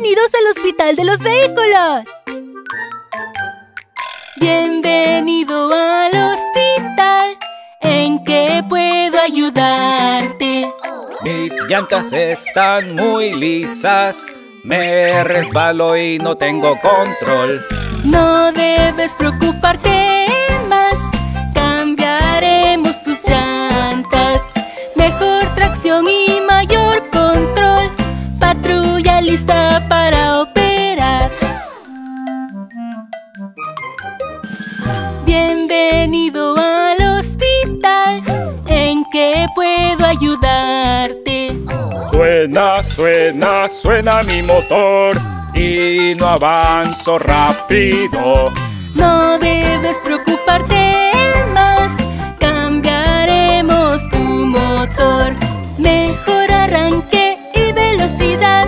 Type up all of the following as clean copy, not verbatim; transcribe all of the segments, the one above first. ¡Bienvenidos al Hospital de los Vehículos! Bienvenido al hospital. ¿En qué puedo ayudarte? Mis llantas están muy lisas. Me resbalo y no tengo control. No debes preocuparte más. Cambiaremos tus llantas. Mejor tracción y mayor control. Patrulla lista para operar. Bienvenido al hospital. ¿En qué puedo ayudarte? Suena, suena, suena mi motor y no avanzo rápido. No debes preocuparte más. Cambiaremos tu motor. Mejor arranque y velocidad.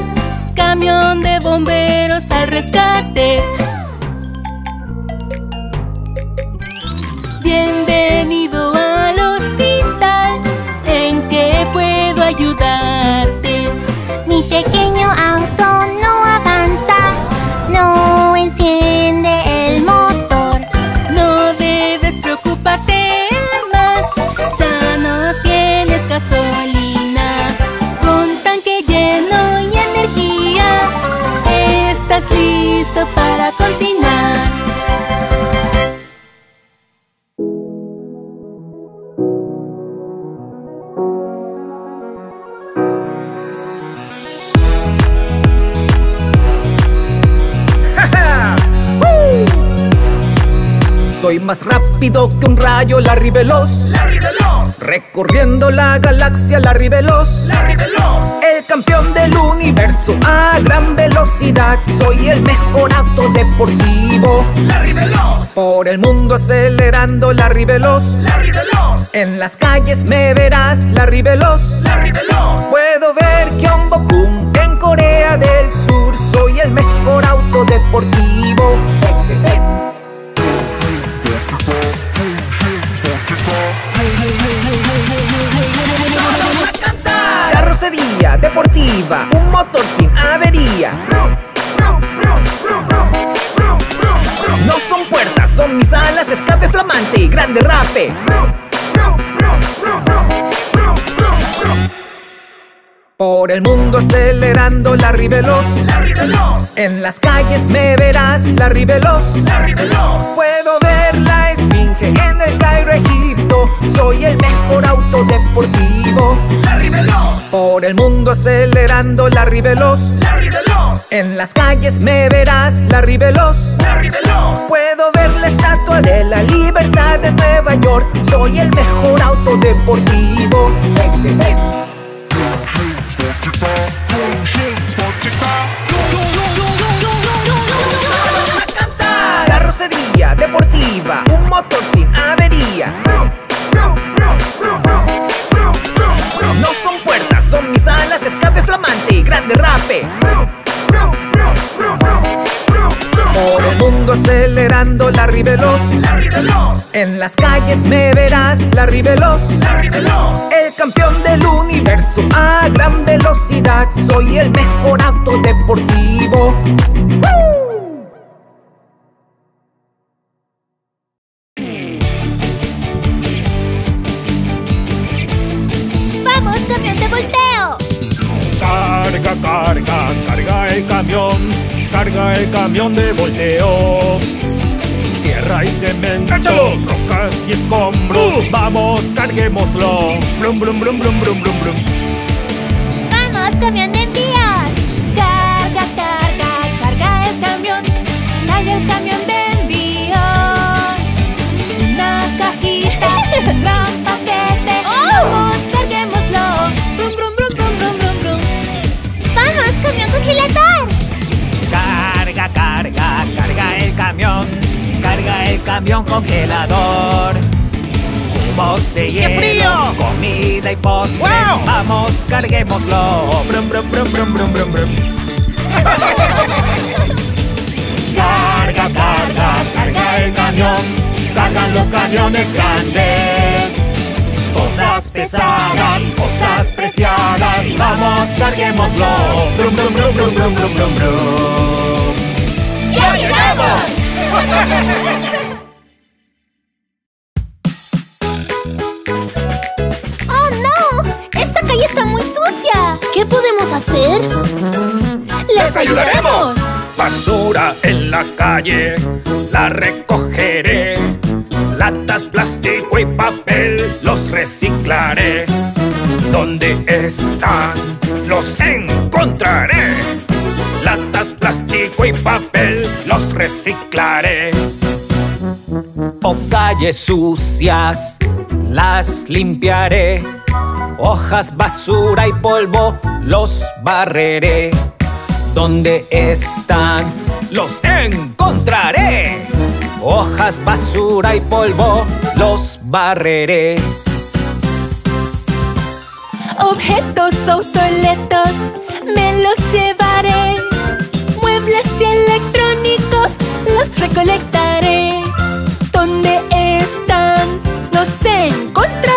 Camión de bomberos al rescate. Bienvenido al hospital. ¿En qué puedo ayudarte? Mi pequeño auto no avanza. No enciende el motor. No debes preocuparte más. Ya no tienes gasolina. Con tanque lleno y energía, estás listo para continuar. Soy más rápido que un rayo, Larry Veloz. Larry Veloz. Recorriendo la galaxia, Larry Veloz. Larry Veloz. El campeón del universo a gran velocidad. Soy el mejor auto deportivo, Larry Veloz. Por el mundo acelerando, Larry Veloz. Larry Veloz. En las calles me verás, Larry Veloz. Larry Veloz. Puedo ver Gyeongbokgung en Corea del Sur. Soy el mejor auto deportivo. Carrocería deportiva, un motor sin avería. No son puertas, son mis alas, escape flamante y gran derrape. Por el mundo acelerando, Larry Veloz. Larry Veloz. En las calles me verás, Larry Veloz. Larry Veloz. Puedo ver la esfinge en el Cairo, Egipto. Soy el mejor auto deportivo, Larry Veloz. Por el mundo acelerando, Larry Veloz. Larry Veloz. En las calles me verás, Larry Veloz. Larry Veloz. Puedo ver la estatua de la libertad de Nueva York. Soy el mejor auto deportivo. Carrocería deportiva, un motor sin avería. No son puertas, son mis alas, escape flamante y gran derrape. Por el mundo acelerando, Larry Veloz. Larry Veloz. En las calles me verás, Larry Veloz. Larry Veloz. El campeón del universo a gran velocidad. Soy el mejor auto deportivo. ¡Woo! Carga, carga el camión de volteo. Tierra y cemento, ¡échalos! Rocas y escombros. Vamos, carguémoslo. Brum, brum, brum, brum, brum, brum, brum. Vamos, camión de envíos. Carga, carga, carga el camión. Carga el camión de envíos. Una cajita, un gran paquete. Vamos, carguémoslo. Brum, brum, brum, brum, brum, brum, brum. ¡Vamos, camión congelador! Carga, carga, carga el camión. Carga el camión congelador. Cubos de hielo, frío, comida y postres. ¡Wow! Vamos, carguémoslo. Brum, brum, brum, brum, brum, brum, brum. Carga, carga, carga el camión. Cargan los camiones grandes. Cosas pequeñas. pesadas, cosas preciadas. Y vamos, larguémoslo. Brum, brum, brum, brum, brum, brum, brum, brum. ¡Ya llegamos! ¿Qué podemos hacer? ¡Les ayudaremos! Basura en la calle, la recogeré. Latas, plástico y papel, los reciclaré. ¿Dónde están? Los encontraré. Latas, plástico y papel, los reciclaré. O calles sucias, las limpiaré. Hojas, basura y polvo, los barreré. ¿Dónde están? ¡Los encontraré! Hojas, basura y polvo, los barreré. Objetos obsoletos, me los llevaré. Muebles y electrónicos, los recolectaré. ¿Dónde están? ¡Los encontraré!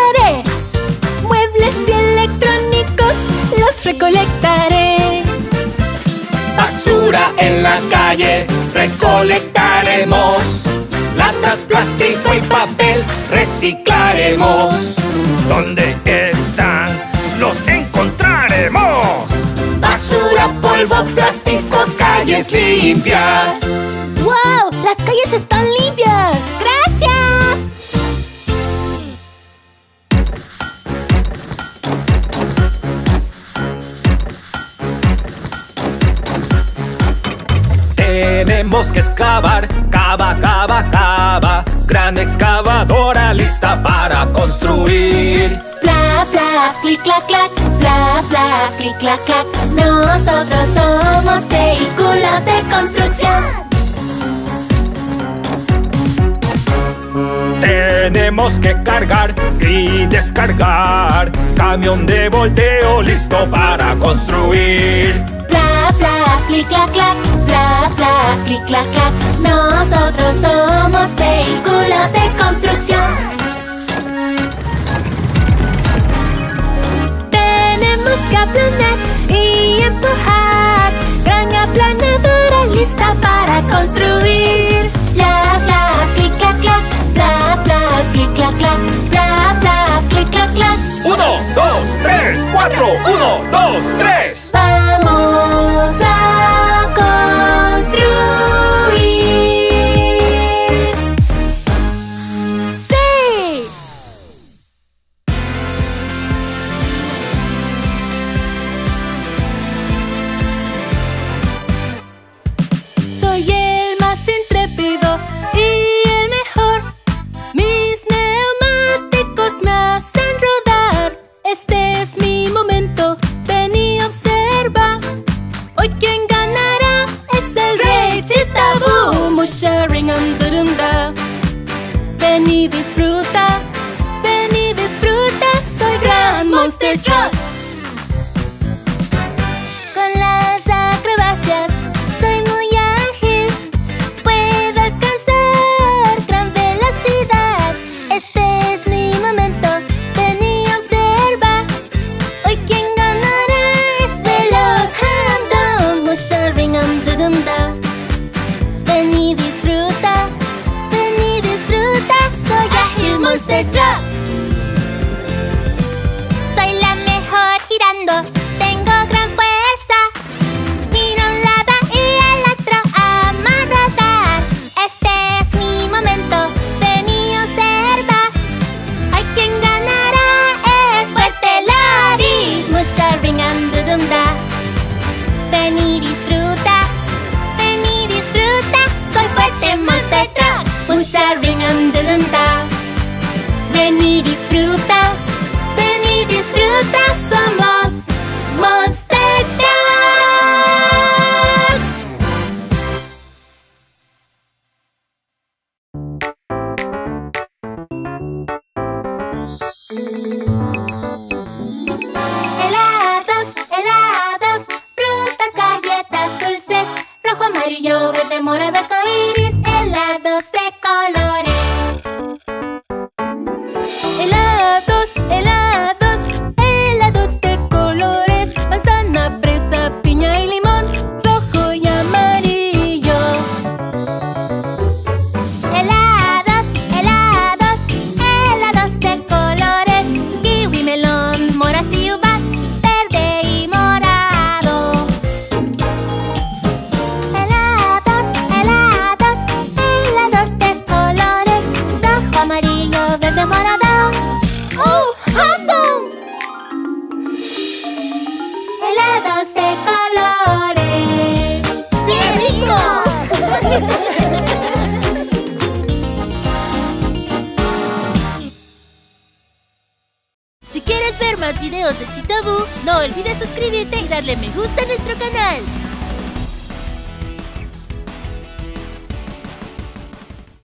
Y electrónicos los recolectaré. Basura en la calle recolectaremos. Latas, plástico y papel reciclaremos. ¿Dónde están? Los encontraremos. Basura, polvo, plástico, calles limpias. ¡Wow! ¡Las calles están limpias! ¡Gracias! Tenemos que excavar, cava, cava, cava. Gran excavadora lista para construir. Pla, pla, clic, clac, clac. Pla, pla, clic, clac, clac. Nosotros somos vehículos de construcción. Tenemos que cargar y descargar. Camión de volteo listo para construir. Pla, pla, clic, clac, clac. Pla, pla, clic, clac, clac. Nosotros somos vehículos de construcción. Tenemos que aplanar y empujar. Gran aplanadora lista para construir. Pla, pla, clic, clac, clac. Pla, pla, clic, clac, clac. Pla, pla, clic, clac, clac. 1, 2, 3, 4. 1, 2, 3. Vamos a construir. ¡Sí! Soy el más intrépido y el mejor. Mis neumáticos me hacen rodar. Este es mi momento, ven y observa. Hoy quien ganará es el rey Chitabú. Musharing Andurunda. Ven y disfruta, ven y disfruta. Soy Gran Monster Truck. Con las acrobacias soy muy ágil. Puedo alcanzar gran velocidad. Este es mi momento, ven y observa. Hoy quien ganará es Veloz Handum. Musharing Andurunda. Ven y disfruta, ven y disfruta. Soy ágil Monster Truck. Soy la mejor girando, tengo gran fuerza. Miro a un lado y al otro a más rodar. Este es mi momento, ven y observa. Hay quien ganará es fuerte Larry. Musharing Andurunda. Ven y disfruta, ven y disfruta. Soy fuerte Monster Truck. Musharing Andurunda. Ven y disfruta, ven y disfruta. Somos Monster Trucks. Helados, helados, frutas, galletas, dulces, rojo, amarillo, verde, morado, arcoíris, helados de colores. Helados. videos de Chitobu. No olvides suscribirte y darle me gusta a nuestro canal.